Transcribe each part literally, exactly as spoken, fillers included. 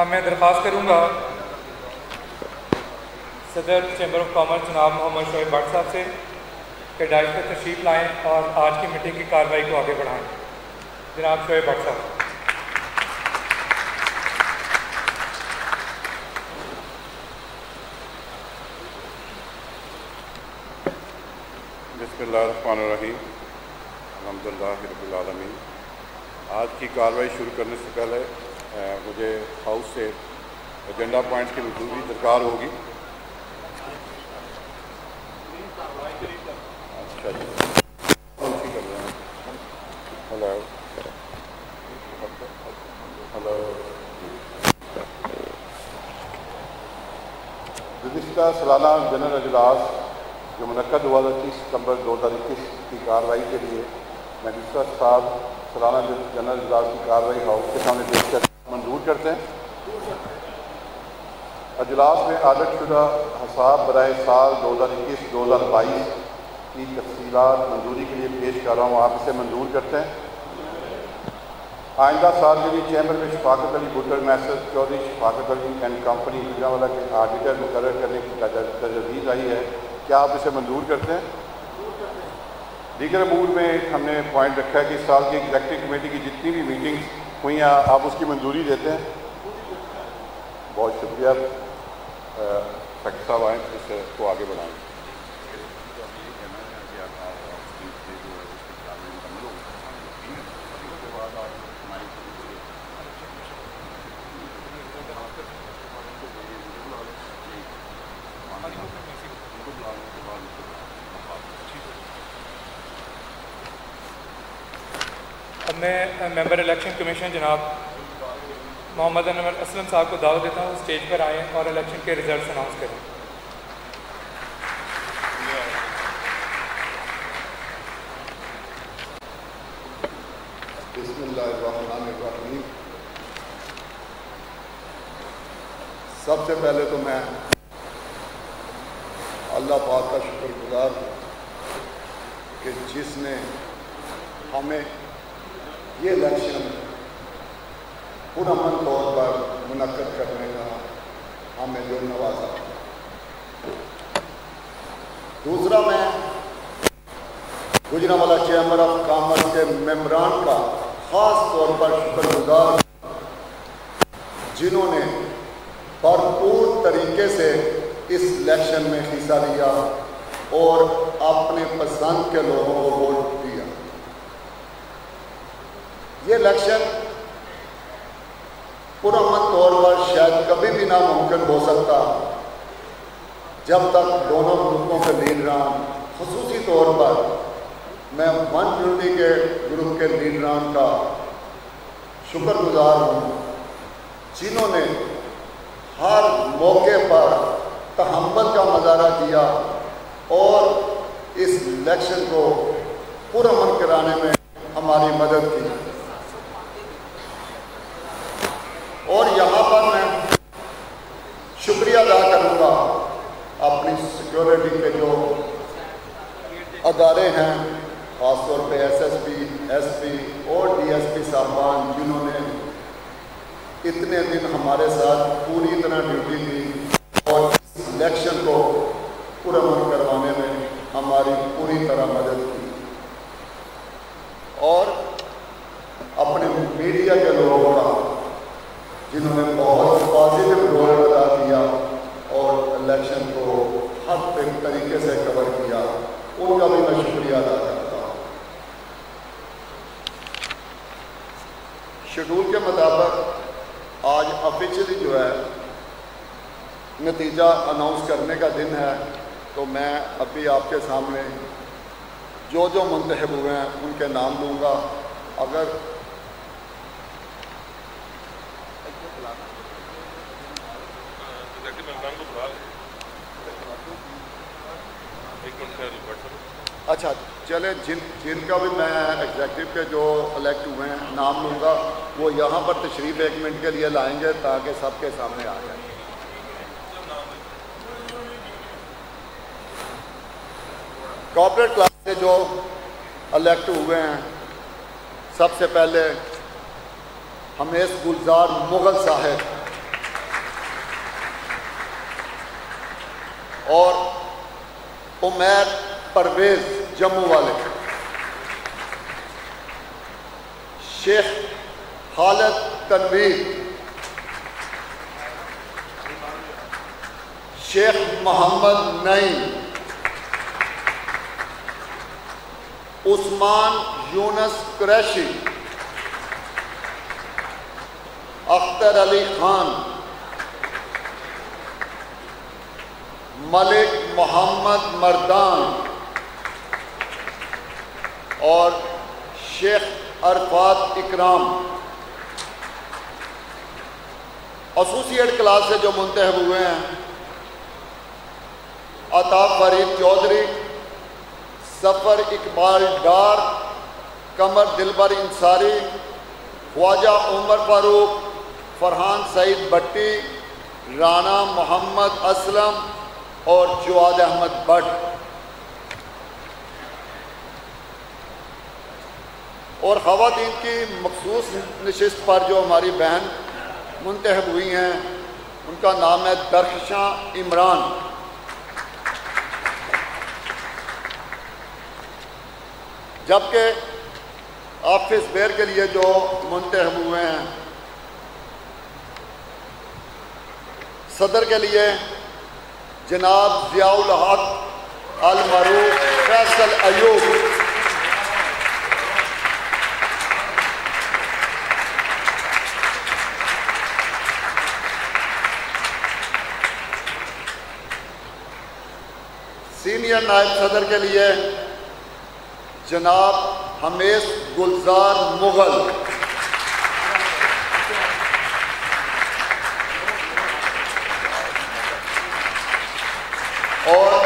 अब मैं दरख्वास्त करूँगा सदर चैम्बर ऑफ कॉमर्स जनाब मोहम्मद शोएब बट साहब से कि डाइट पर तशरीफ़ लाएँ और आज की मीटिंग की कार्रवाई को आगे बढ़ाएँ। जनाब शोएब बट साहब। बिस्मिल्लाह रहमान रहीम, अल्हम्दुलिल्लाह रब्बिल आलमीन। आज की कार्रवाई शुरू करने से पहले आ, मुझे हाउस से एजेंडा पॉइंट्स की मंजूरी दरकार होगी। अच्छा जी, हेलो हेलो। गुज़श्ता सालाना जनरल अजलास जो मुनक़्क़द हुआ था तीस सितम्बर दो हज़ार इक्कीस की कार्रवाई के लिए मैं गुज़श्ता साल सालाना जनरल अजलास की कार्रवाई हाउस के सामने पेश कर मंजूर करते हैं। अजलास में आदत शुदा हिसाब बराए साल दो हज़ार इक्कीस दो हज़ार बाईस की तफसीलात मंजूरी के लिए पेश कर रहा हूँ, आप इसे मंजूर करते हैं। आइंदा साल के लिए चैम्बर में Shafaqat Ali बुटर messrs Chaudhry Shafaqat Ali and company Gujranwala के आर्डिटर मुकर्रर करने की तजवीज़ आई है, क्या आप इसे मंजूर करते हैं? दीगर अमूर में हमने पॉइंट रखा है कि इस साल की एग्जीक्यूटिव कमेटी की जितनी भी मीटिंग्स हुई हैं आप उसकी मंजूरी देते हैं। बहुत शुक्रिया। फैक्टर साहब आएँ, इसको आगे बढ़ाएँ। मैं मेंबर इलेक्शन कमीशन जनाब मोहम्मद असलम साहब को दावत देता हूँ स्टेज पर आएँ और इलेक्शन के रिजल्ट अनाउंस करें। बिस्मिल्लाहिर्रहमानिर्रहीम। सबसे पहले तो मैं अल्लाह पाक का शुक्रगुजार हूँ कि जिसने हमें ये इलेक्शन पुरअमन तौर पर मुनक़्क़द करने का हमें जो नवाजा। दूसरा, मैं गुजरांवाला चैम्बर ऑफ कॉमर्स के मेम्बरान का ख़ास तौर पर शुक्रगुजार जिन्होंने भरपूर तरीके से इस इलेक्शन में हिस्सा लिया और अपने पसंद के लोगों को वोट दिया। ये इलेक्शन पुरअमन तौर पर शायद कभी भी नामुमकिन हो सकता जब तक दोनों ग्रुपों के लीडरान, खुसूसी तौर पर मैं वन यूनिटी के ग्रुप के लीडरान का शुक्रगुजार हूँ जिन्होंने हर मौके पर तहम्मुल का मजारा किया और इस इलेक्शन को पुरअमन कराने में हमारी मदद की। और यहाँ पर मैं शुक्रिया अदा करूँगा अपनी सिक्योरिटी के जो अदारे हैं, खासतौर पर S S P S P और डी एस पी साहबान जिन्होंने इतने दिन हमारे साथ पूरी तरह ड्यूटी दी और इलेक्शन को पुरअमन करवाने में हमारी पूरी तरह मदद की। और अपने मीडिया के लोगों का जिन्होंने बहुत पॉजिटिव रोल अदा किया और इलेक्शन को हर तरीके से कवर किया, उनका भी मैं शुक्रिया अदा करता हूँ। शेड्यूल के मुताबिक आज ऑफिशियली जो है नतीजा अनाउंस करने का दिन है, तो मैं अभी आपके सामने जो जो मुंतखब हुए हैं उनके नाम लूँगा। अगर अच्छा चले जिन जिनका भी मैं एग्जेक्टिव के जो इलेक्ट हुए हैं नाम लूँगा, वो यहाँ पर तशरीफ एक मिनट के लिए लाएंगे ताकि सबके सामने आ जाए। कॉर्पोरेट क्लास से जो इलेक्ट हुए हैं, सबसे पहले हमेश गुलजार मुग़ल साहब और उमर परवेज जम्मू वाले, शेख हालत तनवीर, शेख मोहम्मद नईम, उस्मान यूनस कुरैशी, अख्तर अली खान, मलिक मोहम्मद मर्दान और शेख अरफात इकराम। एसोसिएट क्लास से जो मुंतखब हुए हैं, अताफ बरी चौधरी, सफर इकबाल डार, कमर दिलबर इंसारी, ख्वाजा उमर फारूक, फरहान सईद भट्टी, राना मोहम्मद असलम और जवाद अहमद भट्ट। और ख़वातीन की मखसूस नशिस्त पर जो हमारी बहन मुंतखब हुई हैं, उनका नाम है दरख्शां इमरान। जबकि ऑफिस बेयर के लिए जो मुंतखब हुए हैं, सदर के लिए जनाब ज़ियाउल्लाह अलमरू, फैसल अयूब, सीनियर नायब सदर के लिए जनाब हमेश गुलजार मुग़ल, और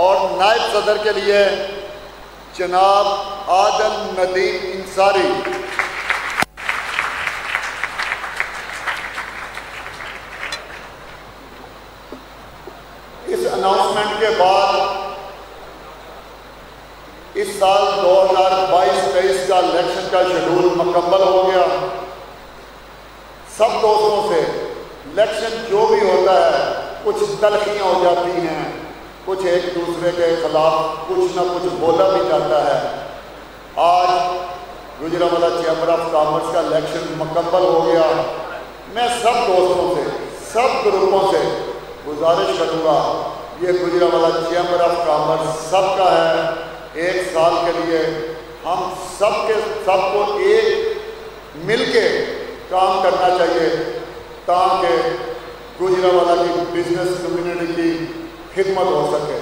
और नायब सदर के लिए जनाब आदिल नदीम अंसारी। अनाउंसमेंट के बाद इस साल दो हज़ार बाईस तेईस का इलेक्शन का शेड्यूल मुकम्मल हो गया। सब दोस्तों से इलेक्शन जो भी होता है, कुछ तलखियाँ हो जाती हैं, कुछ एक दूसरे के खिलाफ कुछ ना कुछ बोला भी जाता है। आज गुजरांवाला चैम्बर ऑफ कॉमर्स का इलेक्शन मुकम्मल हो गया। मैं सब दोस्तों से, सब ग्रुपों से गुजारिश करूँगा, ये गुजरांवाला चैम्बर ऑफ कॉमर्स सबका है। एक साल के लिए हम सब के सबको एक मिल के काम करना चाहिए ताकि गुजरांवाला की बिजनेस कम्युनिटी की खिदमत हो सके।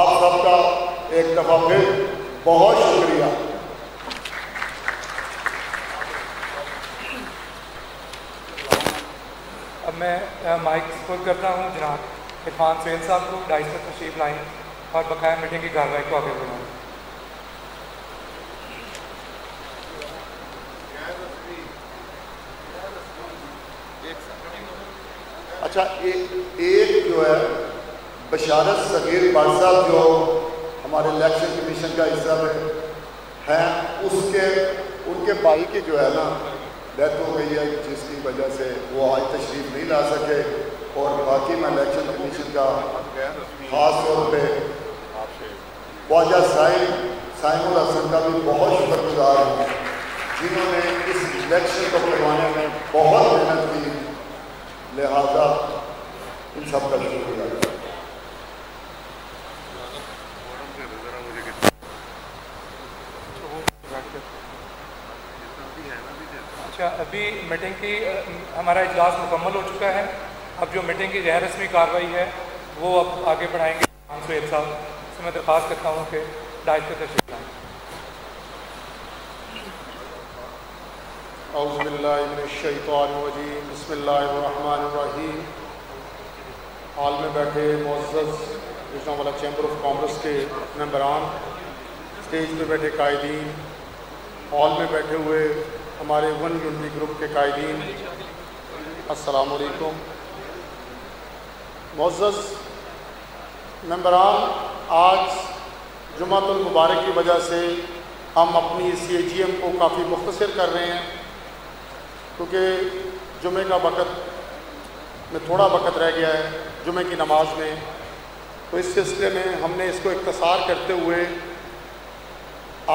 आप सबका एक दफ़ा फिर बहुत शुक्रिया। अब मैं माइक स्पर्क करता हूँ जनाब इरफान सेन साहब को, ढाई सौ तशरीफ लाएँ और बकाया मीटिंग की कार्रवाई को आगे बढ़ाएँ। अच्छा, एक एक जो है बशारत शगीर बट साहब जो हमारे इलेक्शन कमीशन का हिस्सा हैं, उसके उनके भाई की जो है ना डेथ हो गई है, जिसकी वजह से वो आज तशरीफ नहीं ला सके। और बाकी मैं इलेक्शन कमीशन का खास तौर पे ख्वाजा साइम साइन हसन का भी बहुत शुक्रगुजार हूँ, जिन्होंने इस इलेक्शन को करवाने में बहुत मेहनत की, लिहाजा इन सब का शुक्रिया। अच्छा, अभी मीटिंग की हमारा इजलास मुकम्मल हो चुका है। अब जो मीटिंग की गैर रस्मी कार्रवाई है वो अब आगे बढ़ाएंगे। पाँच सौ एक साल से मैं दरख्वास्त करता हूँ कि डाइट पे तशरीफ लाएं। औज़ुबिल्लाहि मिनश्शैतानिर्रजीम, बिस्मिल्लाहिर्रहमानिर्रहीम। हाल में बैठे मुअज़्ज़ज़ गुजरांवाला चैम्बर ऑफ कॉमर्स के मेंबरान, स्टेज पर बैठे कायदीन, हॉल में बैठे हुए हमारे वन यूनिटी ग्रुप के कायदीन, अस्सलामु अलैकुम। मुअज़्ज़ज़ मेंबरान, आज जुमातुल मुबारक की वजह से हम अपनी सी ए जी एम को काफ़ी मुख्तसर कर रहे हैं, क्योंकि जुमे का वक़्त में थोड़ा वक़्त रह गया है जुमे की नमाज में, तो इस सिलसिले में हमने इसको इख्तिसार करते हुए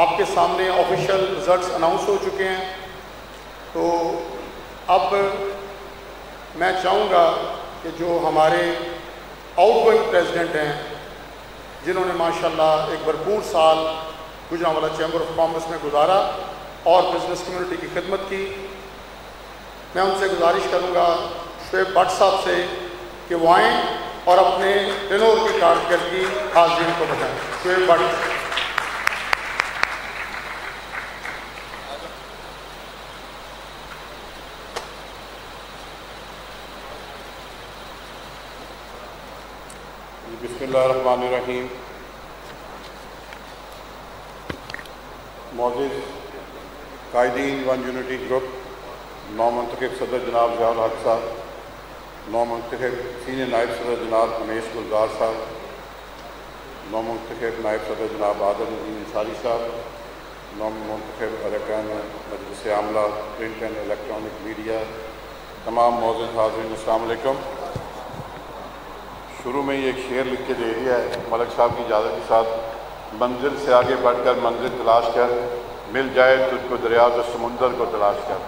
आपके सामने ऑफिशियल रिज़ल्ट्स अनाउंस हो चुके हैं। तो अब मैं चाहूँगा कि जो हमारे आउटगोइंग प्रेसिडेंट हैं, जिन्होंने माशाल्लाह एक भरपूर साल गुजरांवाला चैम्बर ऑफ कॉमर्स में गुजारा और बिज़नेस कम्युनिटी की खिदमत की, मैं उनसे गुजारिश करूंगा शोएब बट साहब से कि वो आएँ और अपने टेनोर की कारकर्दगी हाजिर को बताएं। शोएब बट। बिस्मिल्लाहिर्रहमानिर्रहीम। मौजूद कायदीन वन यूनिटी ग्रुप, नौ मंतखब सदर जनाब ज़ियाउल हक साहब, नौ मंतखब सीनियर नायब सदर जनाब हमेश गुलजार साहब, नौ मंतखब नायब सदर जनाब आदिल नदीम अंसारी साहब, नौ मंतखब अरकान मजलिस आमला प्रिंट एंड इलेक्ट्रॉनिक मीडिया, तमाम मौजूद हाज़रीन, अस्सलामु अलैकुम। शुरू में ही एक शेर लिख के दे दिया है मलिक साहब की इजाज़त के साथ। मंजिल से आगे बढ़ कर मंजिल तलाश कर, मिल जाए तुझको दरिया और समुंदर को तलाश कर।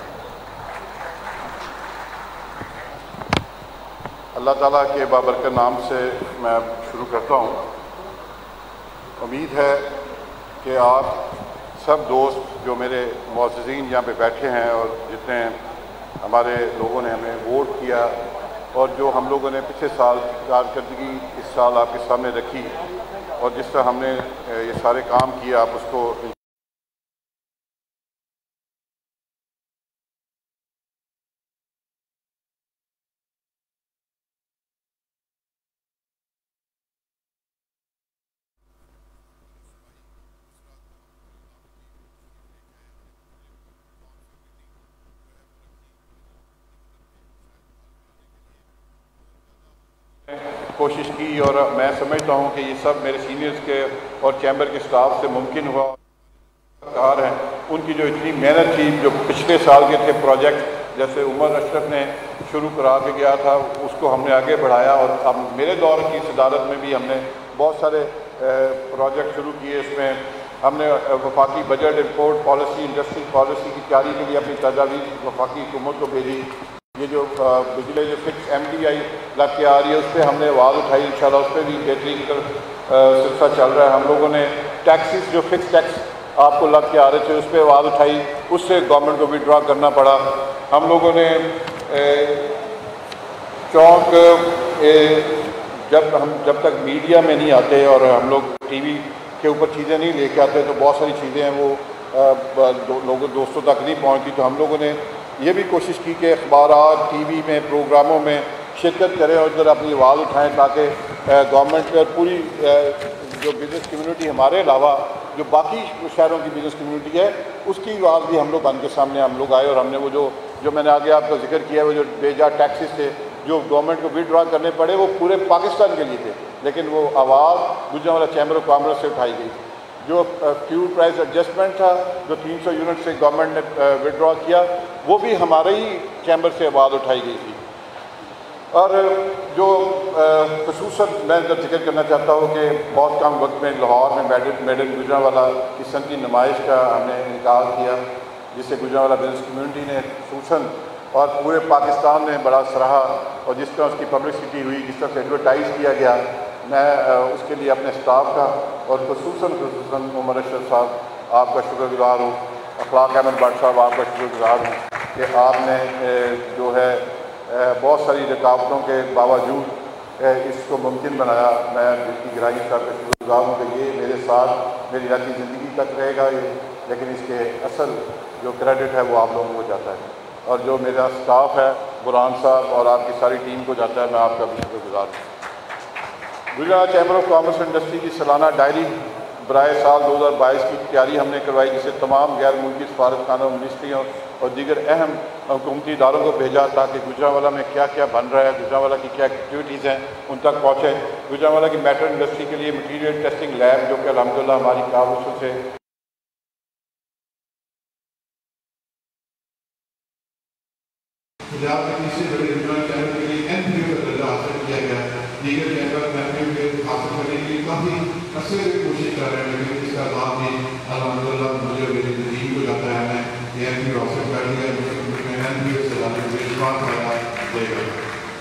अल्लाह ताला के बाबरकत नाम से मैं शुरू करता हूँ। उम्मीद है कि आप सब दोस्त जो मेरे मुअज़्ज़ज़ीन यहाँ पे बैठे हैं और जितने हमारे लोगों ने हमें वोट किया और जो हम लोगों ने पिछले साल कारकर्दगी इस साल आपके सामने रखी और जिस तरह हमने ये सारे काम किए, आप उसको कोशिश की। और मैं समझता हूं कि ये सब मेरे सीनियर्स के और चैम्बर के स्टाफ से मुमकिन हुआ। सरकार है उनकी जो इतनी मेहनत थी, जो पिछले साल के थे प्रोजेक्ट, जैसे उमर अशरफ ने शुरू करा के गया था, उसको हमने आगे बढ़ाया। और अब मेरे दौर की सदारत में भी हमने बहुत सारे प्रोजेक्ट शुरू किए। इसमें हमने वफाकी budget import policy industry policy की तैयारी के लिए अपनी तजावीज़ वफाकी हुकूमत को भेजी। ये जो पिछले जो फिक्स एम डी आई लग के आ रही है उस पर हमने आवाज़ उठाई, इंशाल्लाह उस पर भी बेहतरीन का सिलसिला चल रहा है। हम लोगों ने टैक्सेस जो फिक्स टैक्स आपको लग के आ रहे थे उस पर आवाज़ उठाई, उससे गवर्नमेंट को विड्रॉ करना पड़ा। हम लोगों ने चौंक जब हम जब तक मीडिया में नहीं आते और हम लोग टीवी के ऊपर चीज़ें नहीं लेके आते तो बहुत सारी चीज़ें हैं वो दो, लोगों दोस्तों तक नहीं पहुंचती। तो हम लोगों ने ये भी कोशिश की कि अखबार टीवी में प्रोग्रामों में शिरकत करें और इधर अपनी आवाज़ उठाएं ताकि गवर्नमेंट पर पूरी जो बिज़नेस कम्यूनिटी हमारे अलावा जो बाकी शहरों की बिज़नेस कम्यूनिटी है उसकी आवाज़ भी हम लोग बन के सामने हम लोग आए। और हमने वो जो जो मैंने आगे आपका जिक्र किया है वो जो बेजा टैक्सेस थे जो गवर्नमेंट को विड्रॉ करने पड़े वो पूरे पाकिस्तान के लिए थे, लेकिन वो आवाज़ गुजरांवाला चैम्बर ऑफ कॉमर्स से उठाई गई। जो फ्यूल प्राइस एडजस्टमेंट था जो तीन सौ यूनिट से गवर्नमेंट ने विड्रॉ किया वो भी हमारे ही चैम्बर से आवाज़ उठाई गई थी। और जो खसूसन मैं जब जिक्र करना चाहता हूँ कि बहुत कम वक्त में लाहौर में मेडल मेडल गुजरांवाला की सनती नुमाइश का हमने इनकार किया, जिसे गुजरांवाला बिजनेस कम्यूनिटी ने खसूसन और पूरे पाकिस्तान ने बड़ा सराहा और जिस तरह उसकी पब्लिसिटी हुई, जिस तरह से एडवर्टाइज़ किया गया। मैं उसके लिए अपने स्टाफ का और खसूसन खसूसन उमर अशरफ साहब आपका शुक्रगुज़ार हूँ, अखलाक अहमद भट्ट साहब आपका शुक्रगुज़ार हूँ कि आपने जो है बहुत सारी रुकावटों के बावजूद इसको मुमकिन बनाया। मैं जिसकी गहराई साहब का शुक्रगुज़ार हूँ कि ये मेरे साथ मेरी बाकी ज़िंदगी तक रहेगा ये, लेकिन इसके असल जो क्रेडिट है वो आप लोगों को जाता है और जो मेरा स्टाफ है बुरहान साहब और आपकी सारी टीम को जाता है। मैं आपका भी शुक्रगुज़ार हूँ। Gujarat chamber of commerce industry की सालाना डायरी बराए साल दो हज़ार बाईस की तैयारी हमने करवाई, जिसे तमाम गैर मुल्की सफारतखानों मिनिस्ट्रियों और दीगर अहम हुकूमती इदारों को भेजा ताकि गुजरांवाला में क्या क्या बन रहा है, गुजरांवाला की क्या एक्टिविटीज़ हैं उन तक पहुँचे। गुजरांवाला की मेटल इंडस्ट्री के लिए मटीरियल टेस्टिंग लैब जो कि अलहमदुलिल्लाह हमारी काबूसों से पंजाब तकनीसी बड़े रिजनल चैनल के लिए एन पी ओ का दर्जा हासिल किया गया। दीगर चैनल एन पी ओ हासिल करने के लिए काफ़ी अच्छे कोशिश कर रहे हैं, लेकिन इसका लाभ भी अलहमदुलिल्लाह मुझे मेरी टीम को जाता है। मैं एन पी ओ हासिल कर लिया, एन पी ओ से जाने के लिए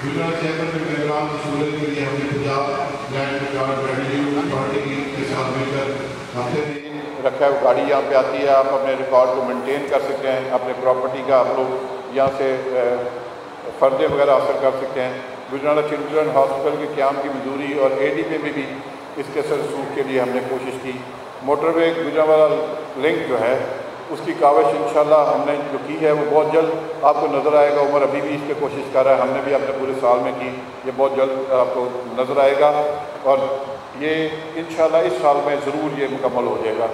गुजरात चैनल के प्रोग्राम की सूरत के लिए हमने Punjab land record revenue authority के साथ मिलकर हफ्ते में रखा है। वो गाड़ी यहाँ पर आती है, आप अपने रिकॉर्ड को मेनटेन कर सकते हैं, अपने प्रॉपर्टी का आप लोग यहाँ से फ़र्दे वगैरह हासिल कर सकते हैं। गुजरांवाला चिल्ड्रन हॉस्पिटल के क्याम की मंजूरी और ए डी पे में भी इसके सरसूख के लिए हमने कोशिश की। मोटरवे गुजरांवाला लिंक जो है उसकी कावश इंशाल्लाह हमने जो की है वो बहुत जल्द आपको नज़र आएगा। उमर अभी भी इस पर कोशिश कर रहा है, हमने भी अपने पूरे साल में की, ये बहुत जल्द आपको नज़र आएगा और ये इंशाल्लाह इस साल में ज़रूर ये मुकम्मल हो जाएगा।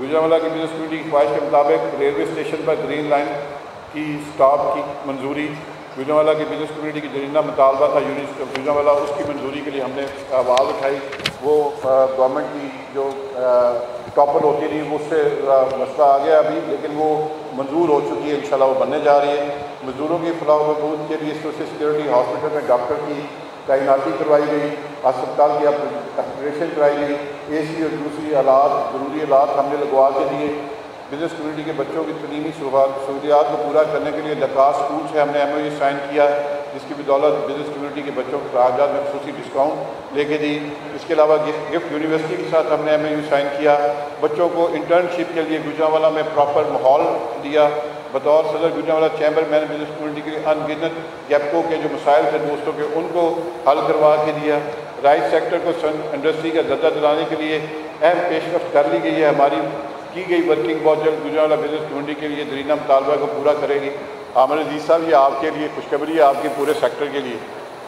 गुजरांवाला की बिजनेस कम्युनिटी की ख्वाहिश के मुताबिक रेलवे स्टेशन पर ग्रीन लाइन की स्टाफ की मंजूरी, गुजरांवाला की बिजनेस कम्युनिटी की जरीना मुतालबा था यूनिट गुजरांवाला, उसकी मंजूरी के लिए हमने आवाज़ उठाई। वो गवर्नमेंट की जो टॉपर होती रही उससे मसला आ गया अभी, लेकिन वो मंजूर हो चुकी है, इंशाल्लाह वो बनने जा रही है। मजदूरों की फलाह बहबूद के लिए सोशल सिक्योरिटी हॉस्पिटल में डॉक्टर की तैनाती करवाई गई, अस्पताल की अपग्रेडेशन कराई गई, ए सी और दूसरी आलात ज़रूरी आलात हमने लगवा के दिए। बिजनेस कम्युनिटी के बच्चों की तलीमी सहूलियात को पूरा करने के लिए लखता स्कूल से हमने एम ओ यू साइन किया, जिसकी बदौलत बिजनेस कम्युनिटी के बच्चों के अखराजात में खसूसी डिस्काउंट लेके दी। इसके अलावा गिफ्ट यूनिवर्सिटी के साथ हमने एम ओ यू साइन किया, बच्चों को इंटर्नशिप के लिए गुजरांवाला में प्रॉपर माहौल दिया। बतौर सदर गुजरांवाला चैम्बर मैंने बिजनेस कम्युनिटी के अनगिनत गैपकों के जो मसाइल थे दोस्तों के उनको हल करवा के दिया। राइस सेक्टर को इंडस्ट्री का दर्जा दिलाने के लिए अहम पेशकश कर ली गई है। हमारी की गई वर्किंग बहुत जल्द गुजरांवाला बिजनेस कम्युनिटी के लिए दरीना मुतालबा को पूरा करेगी। आमिर अजीज साहब ये आपके लिए खुशखबरी है, आपके पूरे सेक्टर के लिए।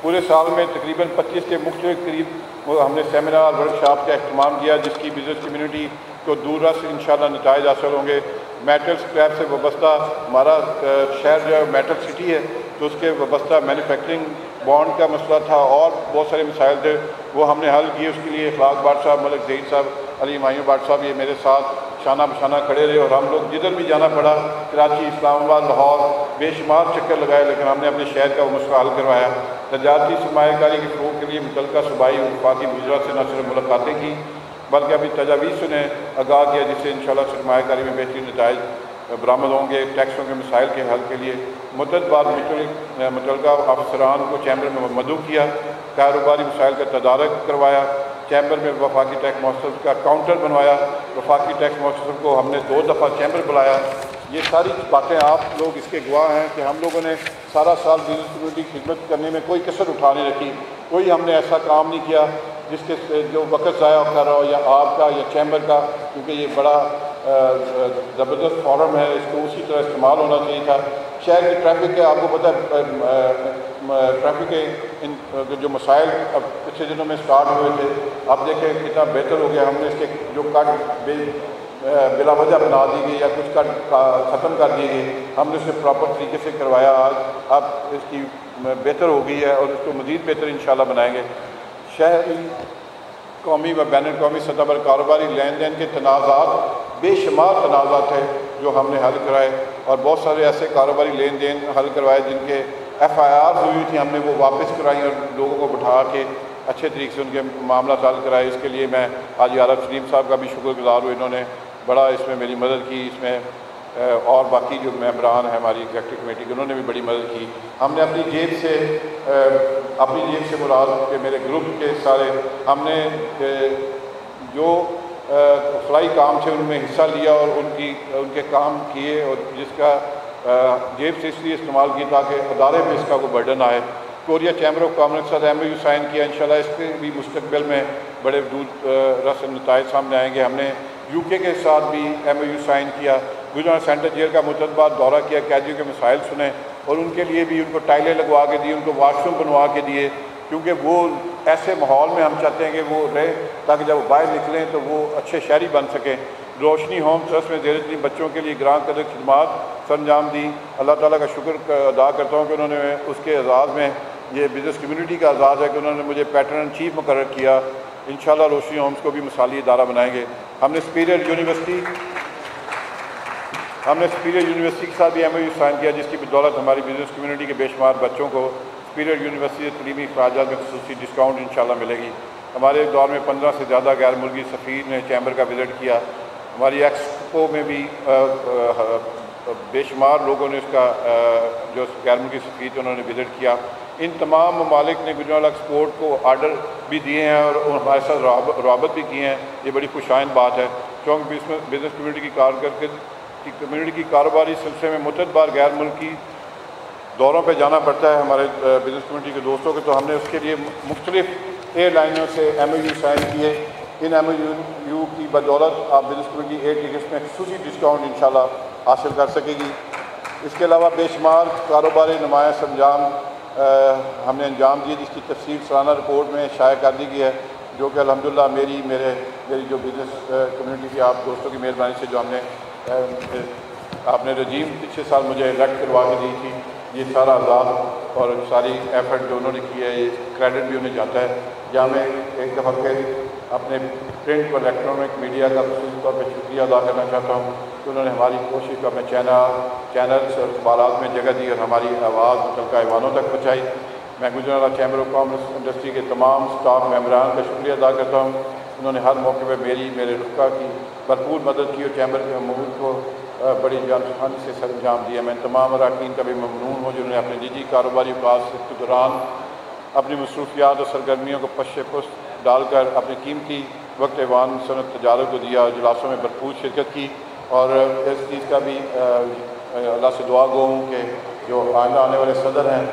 पूरे साल में तकरीबन पच्चीस के मुख्तलिफ करीब हमने सेमिनार वर्कशॉप का अहतमाम किया, जिसकी बिजनेस कम्युनिटी को दूरदराज से इंशाल्लाह नतायज हासिल होंगे। मेटल स्क्रैप से वाबस्ता हमारा शहर जो है मेटल सिटी है, तो उसके वाबस्ता मैन्युफैक्चरिंग बॉन्ड का मसला था और बहुत सारे मसाइल थे, वो हमने हल किए। उसके लिए अखलाक भट्ट साहब, मलिक जैर साहब, अली माहू भट्ट साहब ये मेरे साथ शाना बशाना खड़े रहे और हम लोग जिधर भी जाना पड़ा, कराची, इस्लामाबाद, लाहौर, बेशुमार चक्कर लगाए, लेकिन हमने अपने शहर का वो मसला हल करवाया। तजारती सरमायाकारी के फरोग के लिए मुतलका सूबाई और वफाकी वज़रा से न सिर्फ मुलाकातें की बल्कि अभी तजावीज़ ने आगाह किया जिससे इंशाल्लाह सरमायाकारी में बेहतरीन नतायज बरामद होंगे। टैक्सों के मसाइल के हल के लिए मुद्दत बाद मुतलका अफसरान को चैम्बर में मदऊ किया, कारोबारी मसाइल का तदारक करवाया, चैम्बर में वफाकी टैक्स मौसम का काउंटर बनवाया, वफाकी टैक्स मौसम को हमने दो दफ़ा चैम्बर बुलाया। ये सारी बातें आप लोग इसके गवाह हैं कि हम लोगों ने सारा साल बिजनेस कम्युनिटी की खिदमत करने में कोई कसर उठा नहीं रखी। कोई हमने ऐसा काम नहीं किया जिसके जो वक़्त ज़ाया कर रहा हो या आपका या चैम्बर का, क्योंकि ये बड़ा ज़बरदस्त फॉरम है, इसको उसी तरह इस्तेमाल होना चाहिए था। शहर की ट्रैफिक है, आपको पता है ट्रैफिक के जो मसाइल अब पिछले दिनों में स्टार्ट हुए थे, आप देखें कितना बेहतर हो गया। हमने इसके जो कट बिला वजह बना दी गई या कुछ कट ख़त्म कर दिए गए, हमने उसे प्रॉपर तरीके से करवाया। आज अब इसकी बेहतर हो गई है और इसको मज़ीद बेहतर इंशाल्लाह बनाएंगे। शहरी कौमी व बैन अवी सतह पर कारोबारी लेन देन के तनाज़ात, बेशुमार तनाज़ात है जो हमने हल कराए और बहुत सारे ऐसे कारोबारी लेन देन हल करवाए जिनके एफ़ आई आर हुई थी, हमने वो वापस कराई और लोगों को बैठा के अच्छे तरीके से उनके मामला हल कराए। इसके लिए मैं आज आरिफ शरीफ साहब का भी शुक्रगुज़ार हूँ, इन्होंने बड़ा इसमें मेरी मदद की। इसमें और बाकी जो मेम्बरान हैं हमारी एग्जीक्यूटिव कमेटी के, उन्होंने भी बड़ी मदद की। हमने अपनी जेब से अपनी जेब से मुराद के मेरे ग्रुप के सारे हमने जो फ्लाई काम थे उनमें हिस्सा लिया और उनकी उनके काम किए, और जिसका जेब से इसलिए इस्तेमाल किया ताकि अदारे में इसका कोई बर्डन आए। कोरिया चैम्बर ऑफ कॉमर्स के साथ एम यू साइन किया, इंशाल्लाह इसके भी मुस्तकबिल में बड़े दूध रस नतायज सामने आएँगे। हमने यूके के साथ भी एम यू साइन किया। गुजरात सेंट्रल जेल का मुतलबा दौरा किया, कैदियों के मसाइल सुने और उनके लिए भी उनको टाइलें लगवा के दी, उनको वाशरूम बनवा के दिए, क्योंकि वो ऐसे माहौल में हम चाहते हैं कि वो रहे ताकि जब वो बाहर निकलें तो वो अच्छे शहरी बन सकें। रोशनी होम ट्रस्ट में जेरतनी बच्चों के लिए ग्रां कदर खिदमत सरंजाम दी। अल्लाह ताला का शुक्र अदा करता हूँ कि उन्होंने उसके एजाज़ में, ये बिज़नेस कम्यूनिटी का एजाज़ है कि उन्होंने मुझे पैटर्न चीफ मुकर्रर किया। इंशाल्लाह रोशनी होम्स को भी मिसाली इदारा बनाएंगे। हमने स्पीड यूनिवर्सिटी हमने स्पीड यूनिवर्सिटी के साथ भी एम यू साइन किया, जिसकी बदौलत हमारी बिजनेस कम्यूनिटी के बेशुमार बच्चों को स्पीड यूनिवर्सिटी तलीमी अखराजात में खसूसी डिस्काउंट इंशाल्लाह मिलेगी। हमारे दौर में पंद्रह से ज़्यादा गैर मुल्की सफ़ीर ने चैम्बर का विज़िट किया। हमारी एक्सपो में भी बेशुमार लोगों ने इसका जो गैर मुल्की सफ़ीर थे उन्होंने विज़िट किया। इन तमाम ममालिक ने गुजरांवाला एक्सपोर्ट को आर्डर भी दिए हैं और हमारे साथ रवाबत भी किए हैं। ये बड़ी खुशाइन बात है, क्योंकि बिजनेस कम्यूनिटी की कारकर्द की कम्यूनिटी की कारोबारी सिलसिले में मुतअद्दिद बार गैर मुल्की दौरों पर जाना पड़ता है हमारे बिजनेस कम्यूनिटी के दोस्तों के, तो हमने उसके लिए मुख्तलिफ एयरलाइनों से एम ओ यू साइन किए। इन एम ओ यू की बदौलत आप बिजनेस कम्यूनिटी एयर टिकट्स में खसूसी डिस्काउंट इंशाल्लाह हासिल कर सकेगी। इसके अलावा बेशुमार कारोबारी नुमाया संजाम आ, हमने अंजाम दिए, जिसकी तफसील सालाना रिपोर्ट में शाया कर दी गई है, जो कि अलहमदिल्ला मेरी मेरे मेरी जो बिज़नेस कम्युनिटी की आप दोस्तों की मेहरबानी से जो हमने आ, आपने रजीम पिछले साल मुझे इलेक्ट करवा के दी थी, ये सारा आजाद और सारी एफर्ट जो उन्होंने की है, ये क्रेडिट भी उन्हें जाता है। जहाँ मैं एक दफ़ा फिर अपने प्रिंट और इलेक्ट्रॉनिक मीडिया का विशेष तौर पर शुक्रिया अदा करना चाहता हूँ कि उन्होंने हमारी कोशिश का मैं चैनल चैनल्स और अखबार में जगह दी और हमारी आवाज़ मुतलका ऐवानों तक पहुँचाई। मैं Gujranwala chamber of commerce industry के तमाम स्टाफ मेम्बरान का शुक्रिया अदा करता हूँ, उन्होंने हर मौके पर मेरी मेरे रुका की भरपूर मदद की और चैम्बर के अमूर को बड़ी जानफानी से सर अंजाम दिया। मैं तमाम अरकान का भी ममनून हूँ जिन्होंने अपने निजी कारोबारी अवकाश के दौरान अपनी मसरूफियात और सरगर्मियों को पश्चे पुश्त डालकर अपने कीमती वक्त ऐवान सनत तजारत को दिया और इजलासों में भरपूर शिरकत की, और इस चीज़ का भी अल्लाह से दुआ गो हूँ कि जो आइंदा आने वाले सदर हैं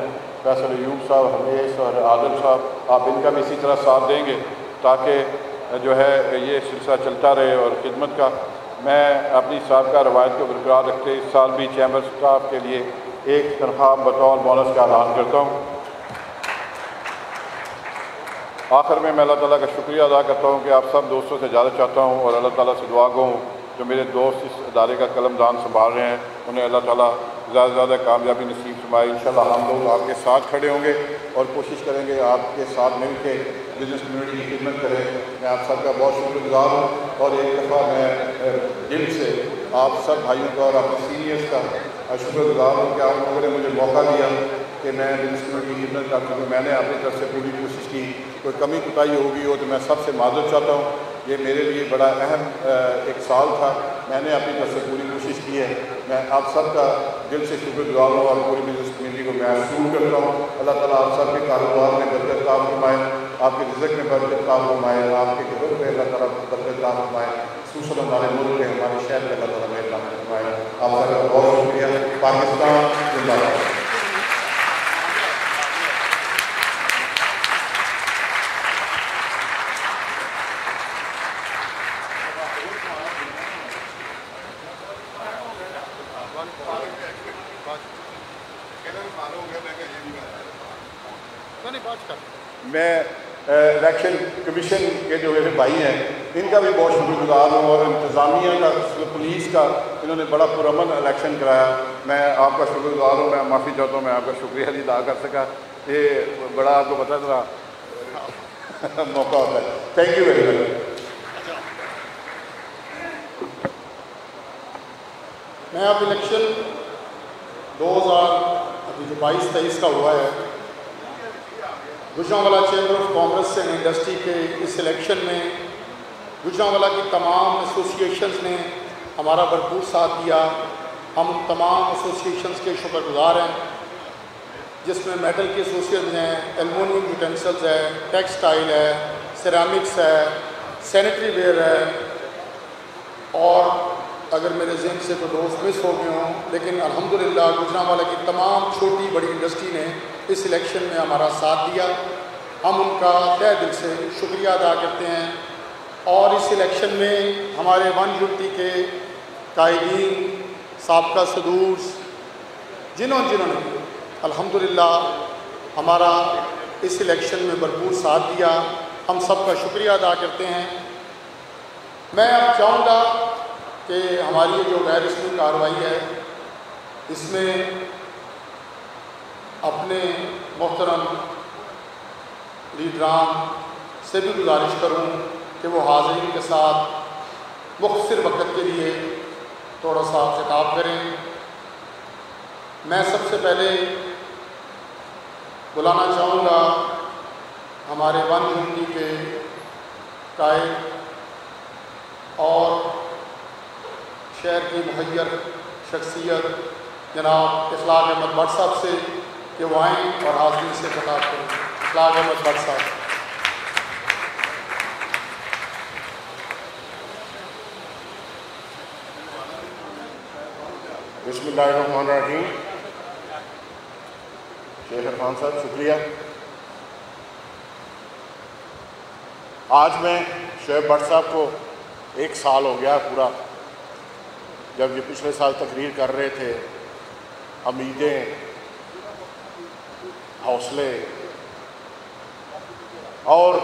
फैसल अयूब साहब, हमेश और आदिल साहब, आप इनका भी इसी तरह साथ देंगे ताकि जो है ये सिलसिला चलता रहे और खिदमत का। मैं अपनी सबका रवायत को बरकरार रखते इस साल भी चैम्बर स्टाफ के लिए एक तनख्वाह बतौर बोनस का ऐलान करता हूँ। आखिर में मैं अल्लाह ताला का शुक्रिया अदा करता हूँ कि आप सब दोस्तों से ज़्यादा चाहता हूँ और अल्लाह ताला से दुआ गो हूँ जो मेरे दोस्त इस अदारे का कलमदान संभाल रहे हैं, उन्हें अल्लाह ताला ज़्यादा से ज़्यादा कामयाबी नसीब फरमाए। इंशाल्लाह हम लोग आपके साथ खड़े होंगे और कोशिश करेंगे आपके साथ मिल के बिजनेस कम्यूनिटी की खिदमत करें। मैं आप सबका बहुत शुक्रगुज़ार हूँ और एक दफ़ा मैं दिल से आप सब भाइयों का और अपने सीनियर्स का शुक्रगुज़ार हूँ कि आप लोगों ने मुझे मौका दिया कि मैं बिजनेस कम्यूनिटी की खिदमत कर सकूँ। मैंने अपनी तरफ से पूरी कोशिश की, कोई कमी कुताही होगी हो तो मैं सबसे माजूर चाहता हूँ। ये मेरे लिए बड़ा अहम एक साल था। मैंने अपनी तरफ से पूरी कोशिश की है। मैं आप सबका दिल से शुक्रगुजार हूँ और पूरी बिजनेस कम्यूनिटी को मैं शुरू करता हूँ। अल्लाह ताला आप सब के कारोबार में बरकत ताब फरमाए, आपके रिज़्क़ में बरकत ताब फरमाए, आपके घर में अल्लाह ताला बरकत ताब फरमाए, खूसूसन हमारे मुल्क में हमारे शहर में अल्लाह ताला बरकत फरमाए। आप सबका बहुत शुक्रिया। पाकिस्तान जिंदाबाद। मैं इलेक्शन कमीशन के जो मेरे भाई हैं इनका भी बहुत शुक्रगुजार हूँ और इंतज़ामिया का पुलिस का, इन्होंने बड़ा पुरअमन इलेक्शन कराया। मैं आपका शुक्रगुजार हूँ। मैं माफ़ी चाहता हूँ मैं आपका शुक्रिया नहीं अदा कर सका। ये बड़ा आपको पता चला मौका होता है। Thank you very much. मैं अब इलेक्शन दो हज़ार बाईस तेईस का हुआ है, Gujranwala chamber of commerce and industry के इस इलेक्शन में गुजरांवाला की तमाम एसोसिएशंस ने हमारा भरपूर साथ दिया। हम उन तमाम एसोसिएशंस के शुक्रगुजार हैं, जिसमें मेटल की एसोसिएशन हैं, एलुमिनियम यूटेंसिल्स है, टेक्सटाइल है, सिरामिक्स है, सैनिटरी वेयर है, और अगर मेरे जहन से कोई दोस्त मिस हो गए हों, लेकिन अल्हम्दुलिल्लाह गुजरांवाला की तमाम छोटी बड़ी इंडस्ट्री ने इस इलेक्शन में हमारा साथ दिया। हम उनका तहे दिल से शुक्रिया अदा करते हैं। और इस इलेक्शन में हमारे वन यूटी के कायदीन, साबका सदूस, जिन्होंने जिन्होंने अल्हम्दुलिल्लाह हमारा इस इलेक्शन में भरपूर साथ दिया, हम सब का शुक्रिया अदा करते हैं। मैं अब चाहूँगा कि हमारी जो गैर रस्मी कार्रवाई है, इसमें अपने मोहतरम लीडरान से भी गुजारिश करूं कि वो हाज़रीन के साथ मुख्तसर वक्त के लिए थोड़ा सा खिताब करें। मैं सबसे पहले बुलाना चाहूँगा हमारे वन यूनिटी के कायद और शहर की मुहैयर शख्सियत जनाब इखलाक अहमद भट्ट साहब से कि वो आएँ और हाजिरी से खिताब करें। इखलाक अहमद भट्ट साहब। बिस्मिल्लाहिर्रहमानिर्रहीम। शेख इरफान साहब शुक्रिया। आज मैं शोएब भट्ट साहब को एक साल हो गया पूरा, जब ये पिछले साल तकरीर कर रहे थे, उम्मीदें, हौसले और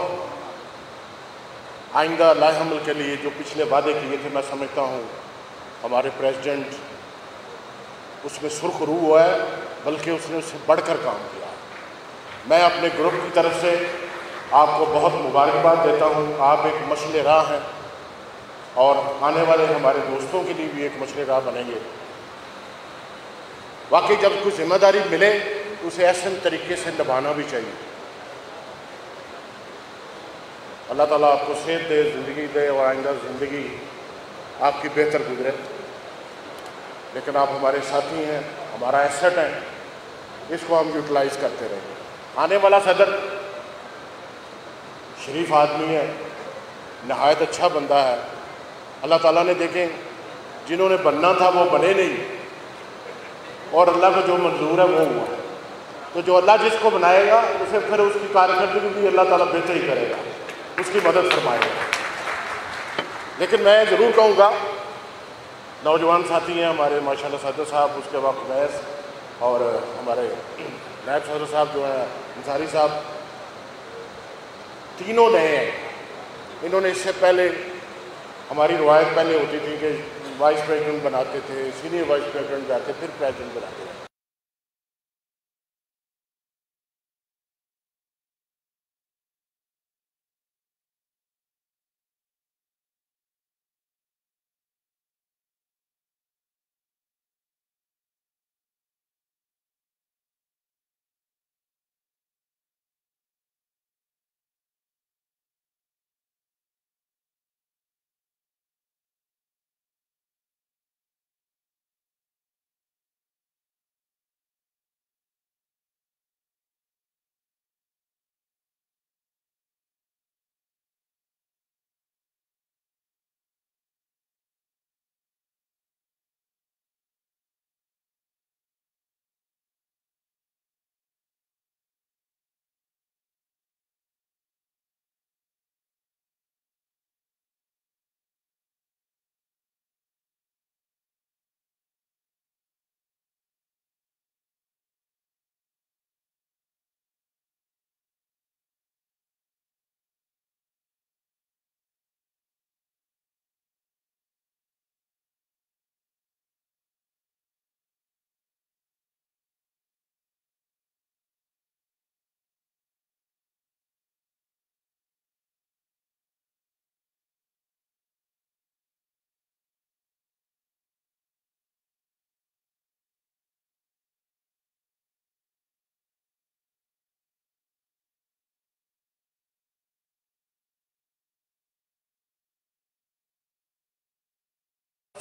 आइंदा लाइहमल के लिए जो पिछले वादे किए थे, मैं समझता हूँ हमारे प्रेसिडेंट उसमें सुर्खरू हुआ है, बल्कि उसने उससे बढ़कर काम किया। मैं अपने ग्रुप की तरफ से आपको बहुत मुबारकबाद देता हूँ। आप एक मशले राह हैं और आने वाले हमारे दोस्तों के लिए भी एक मशले राह बनेंगे। वाकई जब कुछ जिम्मेदारी मिले उसे ऐसे तरीके से निभाना भी चाहिए। अल्लाह ताला आपको सेहत दे, ज़िंदगी दे और आइंदा ज़िंदगी आपकी बेहतर गुजरे। लेकिन आप हमारे साथी हैं, हमारा एसेट है, इसको हम यूटिलाइज़ करते रहेंगे। आने वाला सदर शरीफ आदमी है, नहायत अच्छा बंदा है। अल्लाह ताला ने देखें जिन्होंने बनना था वो बने नहीं, और अल्लाह को जो मंजूर है वो हुआ। तो जो अल्लाह जिसको बनाएगा उसे फिर उसकी कारकर्दगी भी अल्लाह ताला बेहतर ही करेगा, उसकी मदद फरमाएगा। लेकिन मैं ज़रूर कहूँगा नौजवान साथी हैं हमारे माशाल्लाह सदर साहब, उसके बाद बैस और हमारे नायब सदर साहब जो हैं अंसारी साहब, तीनों नए हैं। इन्होंने इससे पहले हमारी रवायत पहले होती थी कि वाइस प्रेसिडेंट बनाते थे, सीनियर वाइस प्रेसिडेंट जाते, फिर प्रेसिडेंट बनाते थे।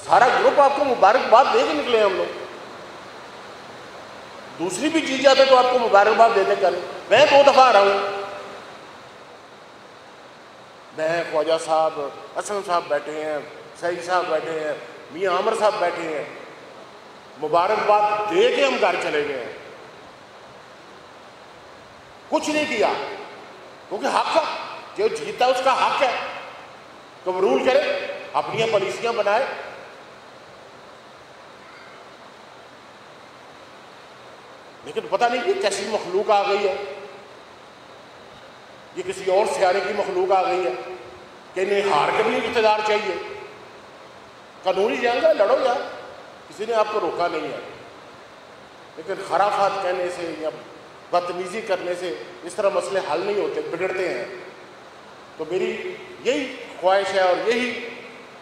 सारा ग्रुप आपको मुबारकबाद दे के निकले हम लोग। दूसरी भी जीत जाते तो आपको मुबारकबाद देते कल। मैं दो दफ़ा आ रहा हूँ, मैं ख्वाजा साहब असलम साहब बैठे हैं, सईद साहब बैठे हैं, मियाँ आमर साहब बैठे हैं, मुबारकबाद दे के हम घर चले गए हैं, कुछ नहीं किया क्योंकि हक है, जो जीता उसका हक है तो रूल करे, अपनी पॉलिसियाँ बनाए। लेकिन पता नहीं कि कैसी मखलूक आ गई है, ये किसी और सियारे की मखलूक आ गई है कि नहीं हार के भी इख्तियार चाहिए, कानूनी जंग है लड़ो यार, किसी ने आपको रोका नहीं है। लेकिन खराफात कहने से या बदतमीजी करने से इस तरह मसले हल नहीं होते, बिगड़ते हैं। तो मेरी यही ख्वाहिश है और यही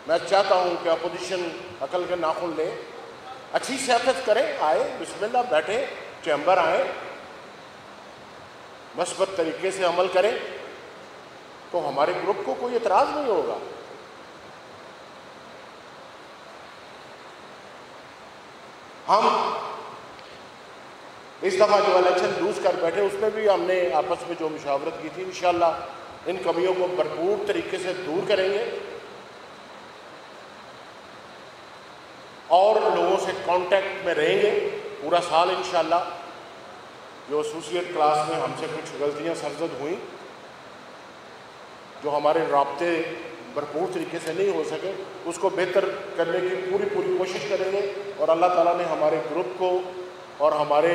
मैं चाहता हूँ कि अपोजिशन अकल के नाखुन लें, अच्छी सियासत करें, आए बिस्मिल्लाह बैठे, चैम्बर आए, मस्बत तरीके से अमल करें तो हमारे ग्रुप को कोई एतराज़ नहीं होगा। हम इस दफ़ा जो इलेक्शन लूज कर बैठे उसमें भी हमने आपस में जो मुशावरत की थी, इंशाल्लाह इन कमियों को भरपूर तरीके से दूर करेंगे और लोगों से कांटेक्ट में रहेंगे पूरा साल। इंशाल्लाह जो एसोसिएट क्लास में हमसे कुछ गलतियां सरजद हुई, जो हमारे राब्ते भरपूर तरीके से नहीं हो सके, उसको बेहतर करने की पूरी पूरी कोशिश करेंगे। और अल्लाह ताला ने हमारे ग्रुप को और हमारे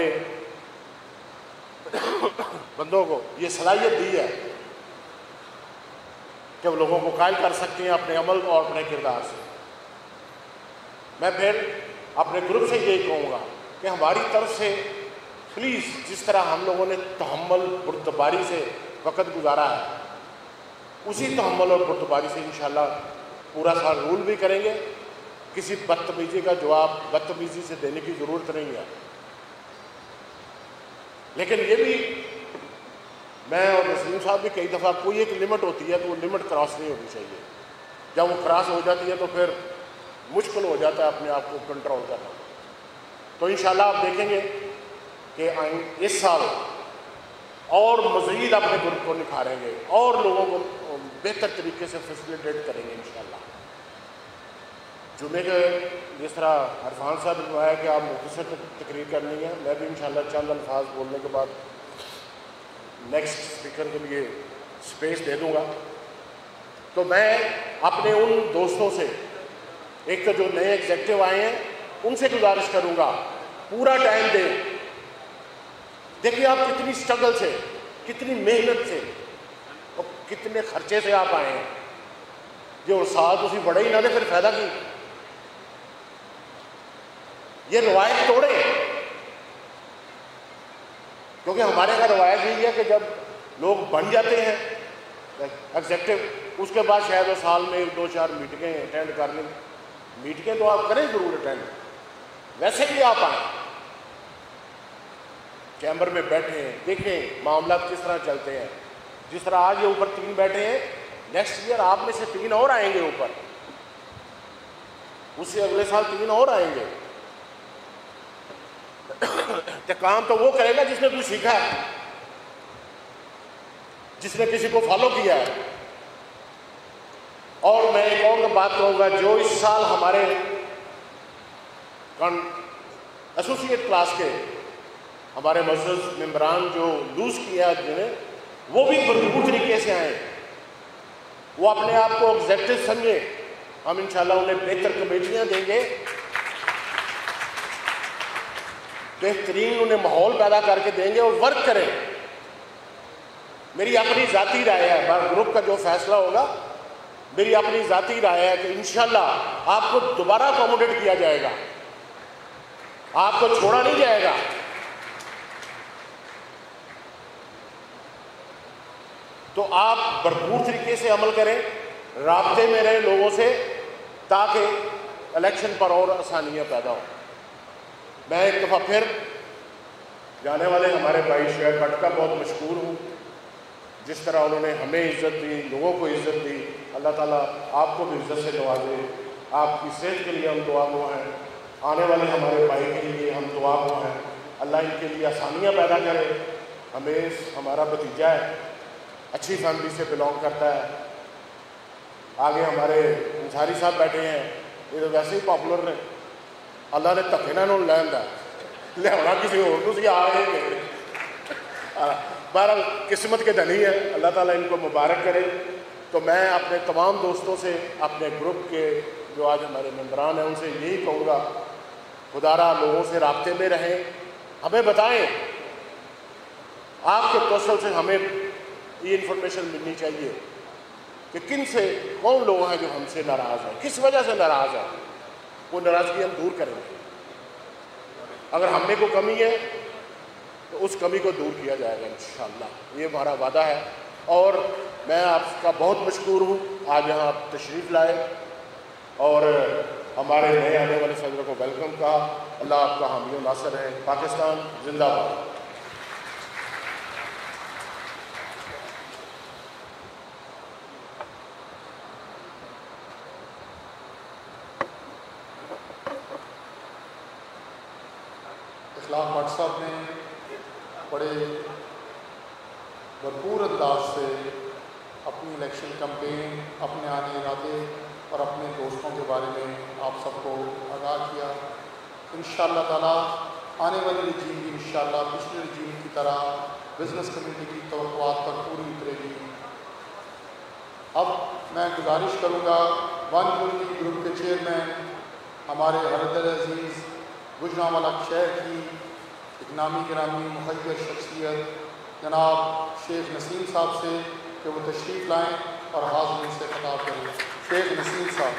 बंदों को ये सलाहियत दी है कि वो लोगों को कायल कर सकते हैं अपने अमल और अपने किरदार से। मैं फिर अपने ग्रुप से ये कहूँगा कि हमारी तरफ से प्लीज़, जिस तरह हम लोगों ने तहम्मल बुर्दबारी से वक़्त गुजारा है, उसी तहम्मल और बुर्दबारी से इंशाल्लाह पूरा साल रूल भी करेंगे। किसी बदतमीजी का जवाब बदतमीजी से देने की ज़रूरत नहीं है। लेकिन ये भी मैं और नसीम साहब भी कई दफ़ा कोई एक लिमिट होती है तो वो लिमिट क्रॉस नहीं होनी चाहिए, जब वो क्रॉस हो जाती है तो फिर मुश्किल हो जाता है अपने आप को कंट्रोल करना। तो इंशाल्लाह आप देखेंगे कि इस साल और मज़ीद अपने ग्रुप को निखारेंगे और लोगों को बेहतर तरीके से फैसिलिटेट करेंगे इंशाल्लाह। जुमे के जिस तरह इरफान साहब ने कहा कि आप मुख्तसर तकरीर करनी है, मैं भी इंशाल्लाह चंद अल्फाज बोलने के बाद नेक्स्ट स्पीकर के लिए स्पेस दे दूंगा। तो मैं अपने उन दोस्तों से, एक तो जो नए एग्जेक्टिव आए हैं, उनसे गुजारिश करूंगा पूरा टाइम दें। देखिए आप कितनी स्ट्रगल से, कितनी मेहनत से और कितने खर्चे से आप आए हैं, जो साल तुम बड़े ही ना दे फिर फायदा की, ये रवायत तोड़े। क्योंकि हमारे यहाँ रवायत यही है कि जब लोग बन जाते हैं एग्जेक्टिव, उसके बाद शायद वो साल में दो चार मीटिंगें अटेंड कर लें। मीटिंगें तो आप करें ज़रूर अटेंड, वैसे भी आप आए, चैम्बर में बैठे हैं, देखें मामला किस तरह चलते हैं। जिस तरह आज ये ऊपर तीन बैठे हैं, नेक्स्ट ईयर आप में से तीन और आएंगे ऊपर, उससे अगले साल तीन और आएंगे। तो काम तो वो करेगा जिसने कुछ सीखा है, जिसने किसी को फॉलो किया है। और मैं एक और बात कहूँगा, जो इस साल हमारे एसोसिएट क्लास के हमारे मजलिस मेंबरान जो लूज किया जिन्हें, वो भी भरपूर तरीके से आए, वो अपने आप को एग्जेक्टिव समझे। हम इंशाल्लाह उन्हें बेहतर कमेटियाँ देंगे, बेहतरीन उन्हें माहौल पैदा करके देंगे और वर्क करें। मेरी अपनी ज़ाती राय है, ग्रुप का जो फैसला होगा, मेरी अपनी ज़ाती राय है कि इंशाल्लाह आपको दोबारा अकोमोडेट किया जाएगा, आपको छोड़ा नहीं जाएगा। तो आप भरपूर तरीके से अमल करें, राब्ते में रहें लोगों से, ताकि इलेक्शन पर और आसानियाँ पैदा हों। मैं एक दफ़ा फिर जाने वाले हमारे भाई शेख भट्ट का बहुत मशकूर हूँ, जिस तरह उन्होंने हमें इज़्ज़त दी, लोगों को इज़्ज़त दी। अल्लाह ताला आपको भी इज़्ज़त से नवाजे, आपकी सेहत के लिए हम दुआ गो हैं, आने वाले हमारे भाई के लिए हम दुआ गो हैं, अल्लाह इनके लिए आसानियाँ पैदा करे। हमेश हमारा भतीजा है, अच्छी फैमिली से बिलोंग करता है। आगे हमारे अंसारी साहब बैठे हैं, ये तो वैसे ही पॉपुलर ने, अल्लाह ने धक्के ना लिया लिया किसी और आ गए। बहरहाल किस्मत के धनी है, अल्लाह ताला इनको मुबारक करे। तो मैं अपने तमाम दोस्तों से, अपने ग्रुप के जो आज हमारे मेम्बरान हैं उनसे यही कहूँगा, खुदारा लोगों से राब्ते में रहें, हमें बताएं, आपके कौशल से हमें ये इन्फॉर्मेशन मिलनी चाहिए कि किन से कौन लोग हैं जो हमसे नाराज़ हैं, किस वजह से नाराज़ हैं, वो नाराज़गी हम दूर करेंगे। अगर हमने को कमी है तो उस कमी को दूर किया जाएगा इंशाअल्लाह, ये हमारा वादा है। और मैं आपका बहुत मशकूर हूँ, आज यहाँ आप तशरीफ़ लाए और हमारे नए आने वाले सदर को वेलकम कहा। अल्लाह आपका हामी नासर है। पाकिस्तान जिंदाबाद। इस्लाम भट्ट साहब ने बड़े भरपूर अंदाज से अपनी इलेक्शन कम्पेन, अपने आने इरादे और अपने दोस्तों के बारे में आप सबको आगाह किया। इंशाअल्लाह ताला आने वाली रजीम भी इंशाअल्लाह पिछले रजीम की तरह बिजनेस कम्युनिटी की तवक्कुआत पर पूरी उतरेगी। अब मैं गुजारिश करूँगा वन यूनिटी ग्रुप के चेयरमैन हमारे हरदर अजीज़ गुजरांवाला शहर की एक नामी गिरामी मुखैर शख्सियत जनाब शेख नसीम साहब से कि वो तशरीफ़ लाएँ और हाज़िरीन से खिताब करें। शेख नसीम साहब।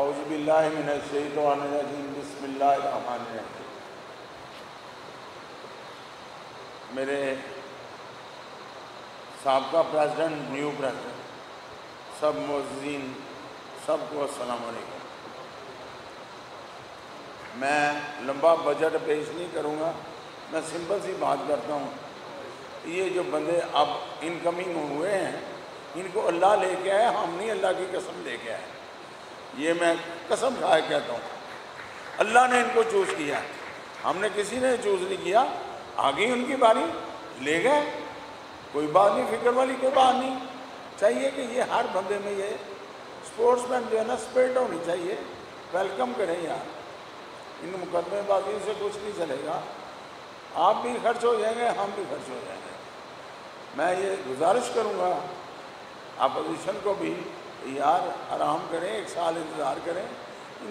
औज़ु बिल्लाहि मिनश शैतानिर रजीम, बिस्मिल्लाहिर रहमानिर रहीम। मेरे साबका प्रेसिडेंट, न्यू प्रेसिडेंट, सब मोअज़्ज़िन, सबको अस्सलाम वालेकुम। मैं लंबा बजट पेश नहीं करूँगा, मैं सिंपल सी बात करता हूँ। ये जो बंदे अब इनकमिंग हुए हैं, इनको अल्लाह लेके आए, हम नहीं, अल्लाह की कसम लेके आए। ये मैं कसम खा के कहता हूँ, अल्लाह ने इनको चूज़ किया, हमने किसी ने चूज़ नहीं किया। आगे उनकी बारी, ले गए, कोई बात नहीं, फिक्र वाली कोई बात नहीं। चाहिए कि ये हर बंदे में ये स्पोर्ट्समैन जो है ना, स्पिरिट होनी चाहिए। वेलकम करें यार, इन मुकदमेबाजी से कुछ नहीं चलेगा। आप भी खर्च हो जाएंगे, हम भी खर्च हो जाएंगे। मैं ये गुजारिश करूँगा अपोजिशन को भी, यार आराम करें, एक साल इंतज़ार करें,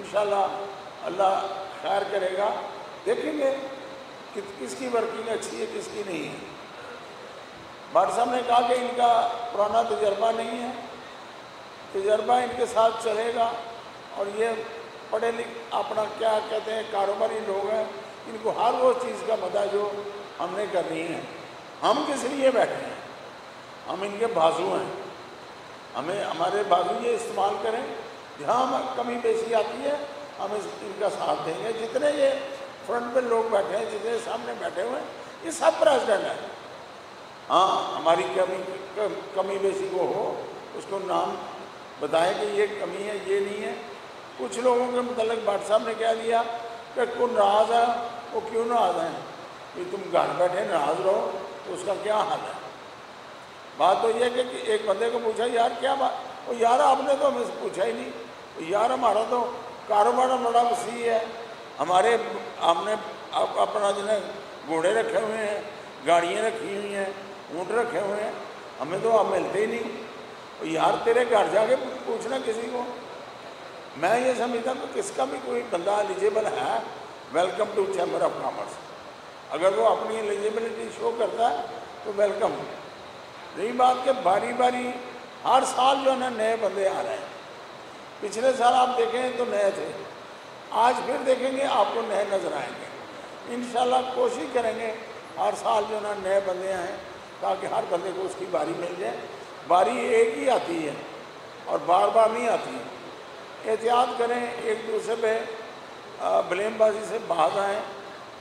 इंशाल्लाह अल्लाह खैर करेगा। देखेंगे कि किसकी वर्किंग अच्छी है, किसकी नहीं है। भट्ट साहब ने कहा कि इनका पुराना तजर्बा नहीं है, तजर्बा इनके साथ चलेगा। और ये पढ़े लिख अपना क्या कहते हैं, कारोबारी लोग हैं, इनको हर वो चीज़ का पता जो हमने करनी है। हम किस लिए बैठे हैं, हम इनके बाजू हैं, हमें हमारे बाजू ये इस्तेमाल करें। जहाँ हम कमी पेशी आती है, हम इस इनका साथ देंगे। जितने ये फ्रंट पर लोग बैठे हैं, जितने सामने बैठे हुए हैं, ये सब प्रेसिडेंट हैं। हाँ, हमारी कमी कमी बेसी को हो, उसको नाम बताएं कि ये कमी है, ये नहीं है। कुछ लोगों के मतलब भट्ट साहब ने कह दिया कि को नाराज़ है, वो क्यों नाराज़ हैं कि तुम घर बैठे नाराज़ रहो, तो उसका क्या हाल है। बात तो ये है कि एक बंदे को पूछा, यार क्या बात, वो यार आपने तो हमें पूछा ही नहीं, यार हमारा तो कारोबार बड़ा वसी है, हमारे हमने अपना जो है घोड़े रखे हुए हैं, गाड़ियाँ रखी हुई हैं, ऊँट रखे हुए हैं, हमें तो आप मिलते ही नहीं। यार तेरे घर जाके पूछना किसी को। मैं ये समझता हूँ कि किसका भी कोई बंदा एलिजिबल है welcome to chamber of commerce, अगर वो अपनी एलिजिबिलिटी शो करता है तो वेलकम। रही बात कि बारी बारी हर साल जो है ना नए बंदे आ रहे हैं, पिछले साल आप देखें तो नए थे, आज फिर देखेंगे आपको नए नज़र आएंगे। इंशाल्लाह कोशिश करेंगे हर साल जो ना नए बंदे आएँ, ताकि हर बंदे को उसकी बारी मिल जाए। बारी एक ही आती है और बार बार नहीं आती है। एहतियात करें, एक दूसरे पे ब्लेमबाजी से बाहर आएँ,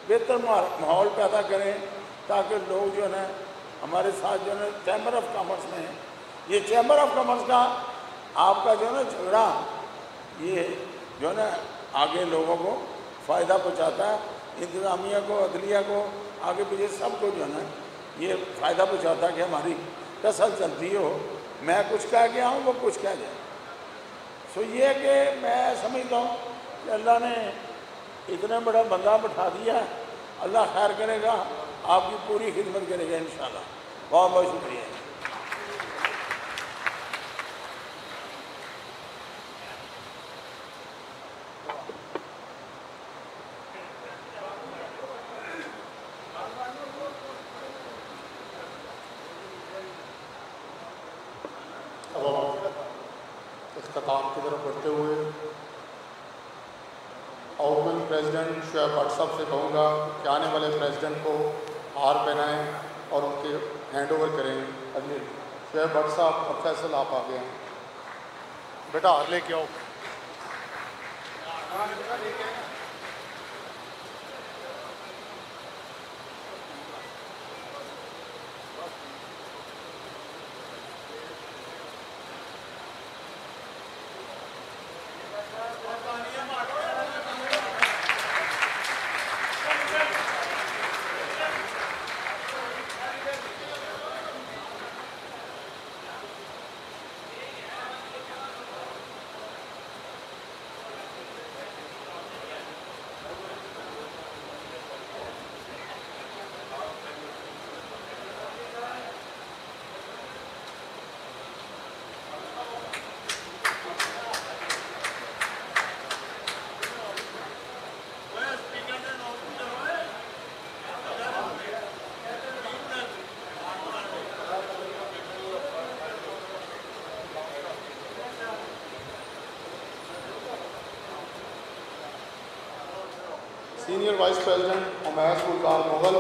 बेहतर माहौल पैदा करें ताकि लोग जो है हमारे साथ जो है चैम्बर ऑफ कॉमर्स में हैं। ये चैम्बर ऑफ कॉमर्स का आपका जो है झगड़ा ये जो है आगे लोगों को फ़ायदा पहुँचाता है, इंतज़ामिया को, अदलिया को, आगे पीछे सबको जो है ये फ़ायदा पहुँचाता है कि हमारी कसल चलती हो, मैं कुछ कह गया हूँ वो कुछ कह जाए। सो ये कि मैं समझता हूँ कि अल्लाह ने इतना बड़ा बंदा बैठा दिया, अल्लाह खैर करेगा, आपकी पूरी खिदमत करेगा इंशाल्लाह। बहुत बहुत शुक्रिया। इख्तिताम की तरफ बढ़ते हुए ऑर्गन प्रेसिडेंट शोएब बट साहब से कहूँगा कि आने वाले प्रेसिडेंट को हार पहनाएं और उनके हैंड ओवर करें। अगले शोएब बट साहब और फैसल आप आ गए हैं, बेटा हार लेके आओ। सीनियर वाइस प्रेसिडेंट हमैश गुलजार मुगल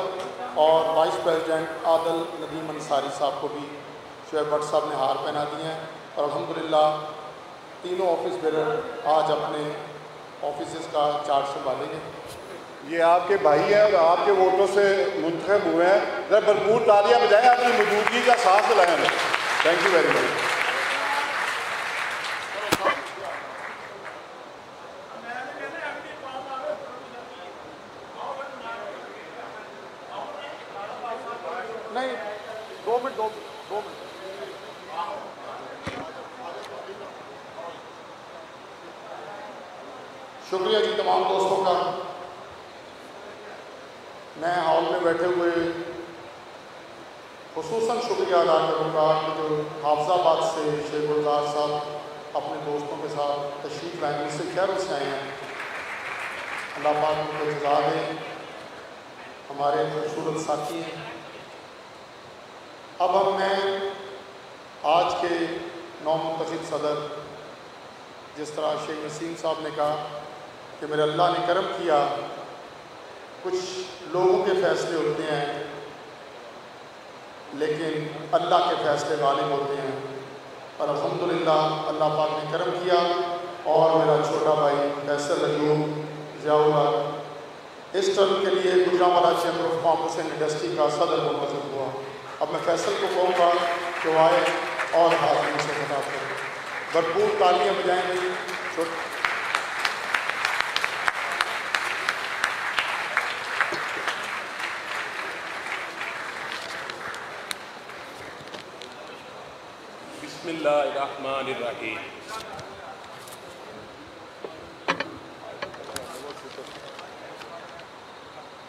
और वाइस प्रेसिडेंट आदिल नदीम अंसारी साहब को भी शोएब बट साहब ने हार पहना दी है। और अल्हम्दुलिल्लाह तीनों ऑफिस बेरर आज अपने ऑफिस का चार्ज संभालेंगे। ये आपके भाई हैं और आपके वोटों से मुंतखब हुए हैं। जरा भरपूर तालियां बजाएं, अपनी मौजूदगी का साथ दिलाएं। Thank you very much. शुक्रिया जी तमाम दोस्तों का। मैं हॉल में बैठे हुए खुसूसन शुक्रिया अदा करूँगा कि जो हाफिजाबाद से शेख गुलजार साहब अपने दोस्तों के साथ तशरीफ लाएंगे, इससे खैर से आए हैं, अल्लाह पाक उनको जज़ा दे, हमारे खूबसूरत साथी हैं। अब हम मैं आज के नौमुंतखब सदर, जिस तरह शेख नसीम साहब ने कहा कि मेरे अल्लाह ने करम किया, कुछ लोगों के फ़ैसले होते हैं लेकिन अल्लाह के फ़ैसले गालिब होते हैं। और अल्हम्दुलिल्लाह अल्लाह पाक ने करम किया और मेरा छोटा भाई फैसल अयूब जियाउल्लाह इस टर्म के लिए Gujranwala chamber of commerce and industry का सदर मुंतखब हुआ। अब मैं फैसल को कहूँगा कि वो आए और हाजिरी से खिताब करें। भरपूर तालियाँ बजाएंगे।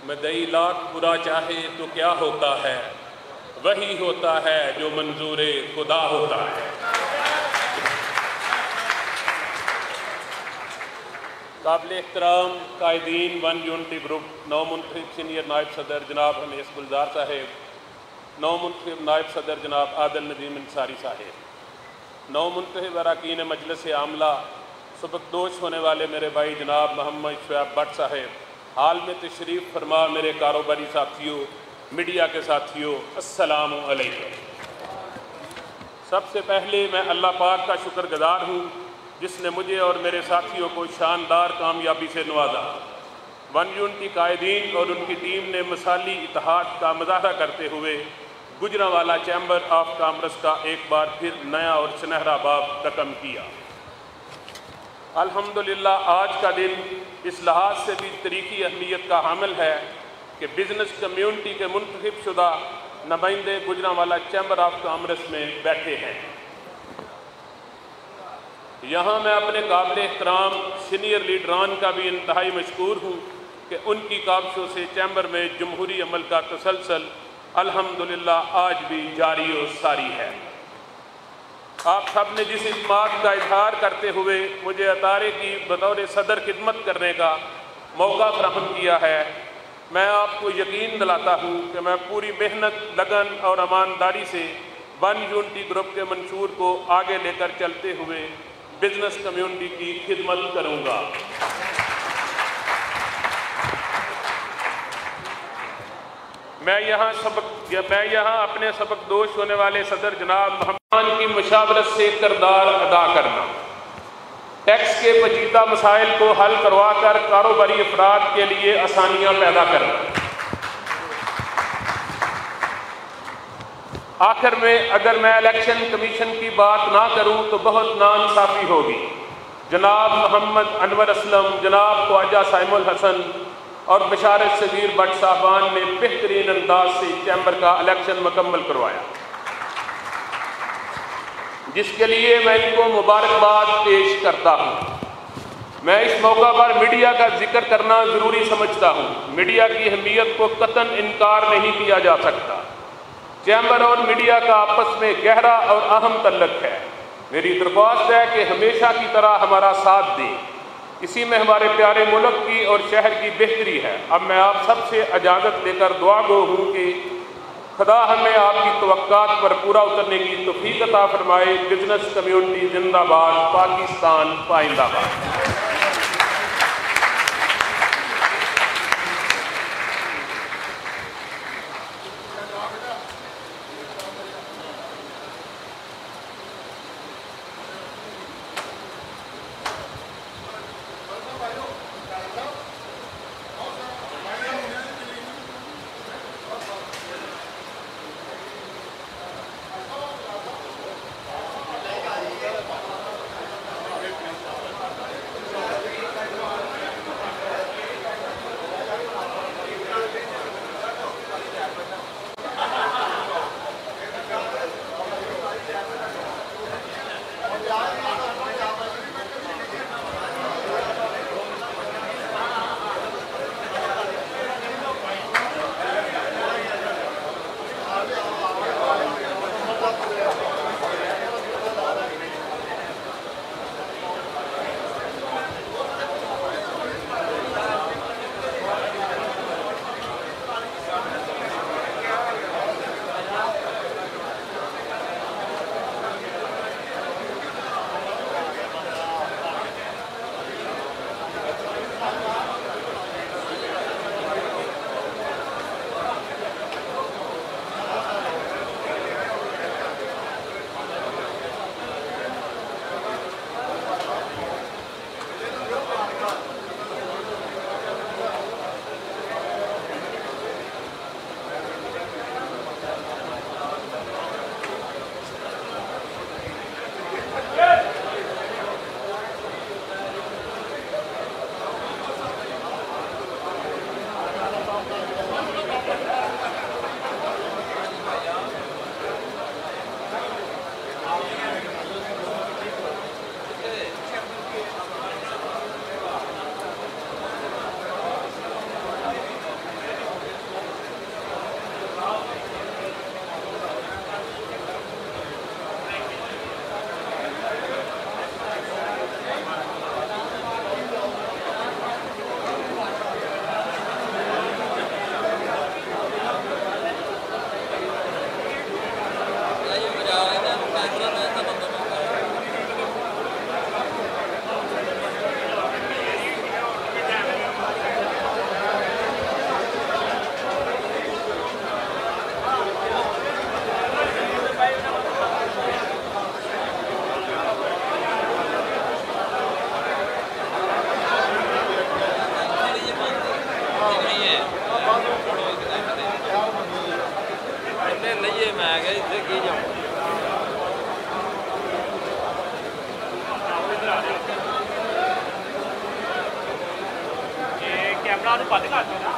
मदई लाख बुरा चाहे तो क्या होता है, वही होता है जो मंजूरे खुदा होता है। काबिल एहतराम कायदीन वन यूनिटी ग्रुप नौ मुंतखब सीनियर नायब सदर जनाब हमेश गुलजार साहेब, नौ मुंतखब नायब सदर जनाब आदिल नदीम अंसारी साहेब, नौ मुंतखब अरकान मजलिस आमला सबकदोश होने वाले मेरे भाई जनाब मोहम्मद शोएब बट साहेब, हाल में तशरीफ़ फरमा मेरे कारोबारी साथियों, मीडिया के साथियों, अस्सलामु अलैकुम। सबसे पहले मैं अल्लाह पाक का शुक्रगुज़ार हूँ जिसने मुझे और मेरे साथियों को शानदार कामयाबी से नवाजा। वन यून की कायदीन और उनकी टीम ने मिसाली इतिहाद का मुजाहरा करते हुए गुजरांवाला चैम्बर ऑफ कॉमर्स का एक बार फिर नया और सुनहरा बाब रकम किया। अल्हम्दुलिल्लाह आज का दिन इस लिहाज से भी तरीकी अहमियत का हामिल है कि बिज़नेस कम्यूनिटी के मुंतखब शुदा नुमाइंदे गुजरांवाला चैम्बर ऑफ कॉमर्स में बैठे हैं। यहाँ मैं अपने काबिल एहतराम सीनियर लीडरान का भी इंतहाई मशकूर हूँ कि उनकी काबिशों से चैम्बर में जमहूरी अमल का तसलसल अल्हम्दुलिल्लाह आज भी जारी और सारी है। आप सब ने जिस इत्मीनान का इजहार करते हुए मुझे अतारे की बतौर सदर खिदमत करने का मौका फराहम किया है, मैं आपको यकीन दिलाता हूँ कि मैं पूरी मेहनत, लगन और ईमानदारी से वन यूनिटी ग्रुप के मंशूर को आगे लेकर चलते हुए बिजनेस कम्युनिटी की खिदमत करूंगा। मैं यहाँ सबक मैं यहाँ अपने सबक दोष होने वाले सदर जनाब मोहम्मद की मशावरत से किरदार अदा करना, टैक्स के पेचीदा मसाइल को हल करवा कर कारोबारी अफराद के लिए आसानियाँ पैदा करना। आखिर में अगर मैं इलेक्शन कमीशन की बात ना करूं तो बहुत नाइंसाफ़ी होगी। जनाब मोहम्मद अनवर असलम, जनाब ख्वाजा साइम हसन और बशारत शगीर बट साहबान ने बेहतरीन अंदाज से चैम्बर का इलेक्शन मुकम्मल करवाया, जिसके लिए मैं इनको मुबारकबाद पेश करता हूं। मैं इस मौका पर मीडिया का जिक्र करना ज़रूरी समझता हूं। मीडिया की अहमियत को कतन इनकार नहीं किया जा सकता। चैम्बर और मीडिया का आपस में गहरा और अहम तल्लक है। मेरी दरख्वास्त है कि हमेशा की तरह हमारा साथ दें, इसी में हमारे प्यारे मुल्क की और शहर की बेहतरी है। अब मैं आप सबसे इजाज़त लेकर दुआ गो हूँ कि खुदा हमें आपकी तवक्कात पर पूरा उतरने की तौफीक अता फरमाए। बिजनेस कम्यूनिटी जिंदाबाद, पाकिस्तान पाइंदाबाद। में आ गया इधर के जाऊँ कैमरा तो पता ना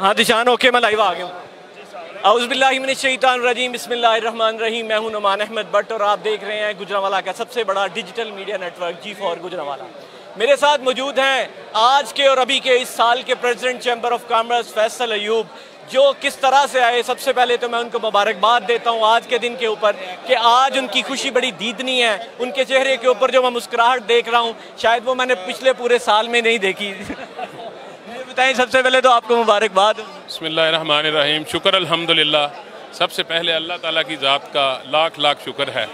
हाँ दिशान ओके मैं लाइव आ गया हूँ। आउज़बिल्लाहिमिनश्शैतानिर्रजीम बिस्मिल्लाहिर्रहमानिर्रहीम। मैं हूँ नमान अहमद भट्ट और आप देख रहे हैं गुजरांवाला का सबसे बड़ा digital media network G for Gujranwala. मेरे साथ मौजूद हैं आज के और अभी के इस साल के president chamber of commerce Faisal Ayub, जो किस तरह से आए। सबसे पहले तो मैं उनको मुबारकबाद देता हूँ आज के दिन के ऊपर कि आज उनकी खुशी बड़ी दीदनी है। उनके चेहरे के ऊपर जो मैं मुस्कुराहट देख रहा हूँ शायद वो मैंने पिछले पूरे साल में नहीं देखी। बताएं सबसे पहले तो आपको मुबारकबाद। बिस्मिल्लाहिर्रहमानिर्रहीम। शुक्र अल्हम्दुलिल्लाह। सबसे पहले अल्लाह ताला की ज़ात का लाख लाख शुक्र है।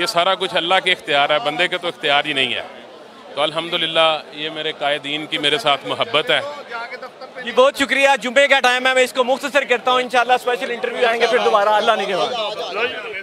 ये सारा कुछ अल्लाह के इख्तियार है, बंदे के तो इख्तियार ही नहीं है। तो तो अल्हम्दुलिल्लाह ये मेरे कायदीन की मेरे साथ मोहब्बत है। जी बहुत शुक्रिया। जुम्मे का टाइम है, मैं इसको मुख्तसर करता हूँ। इंशाल्लाह स्पेशल इंटरव्यू आएंगे फिर दोबारा अल्लाह ने के बाद।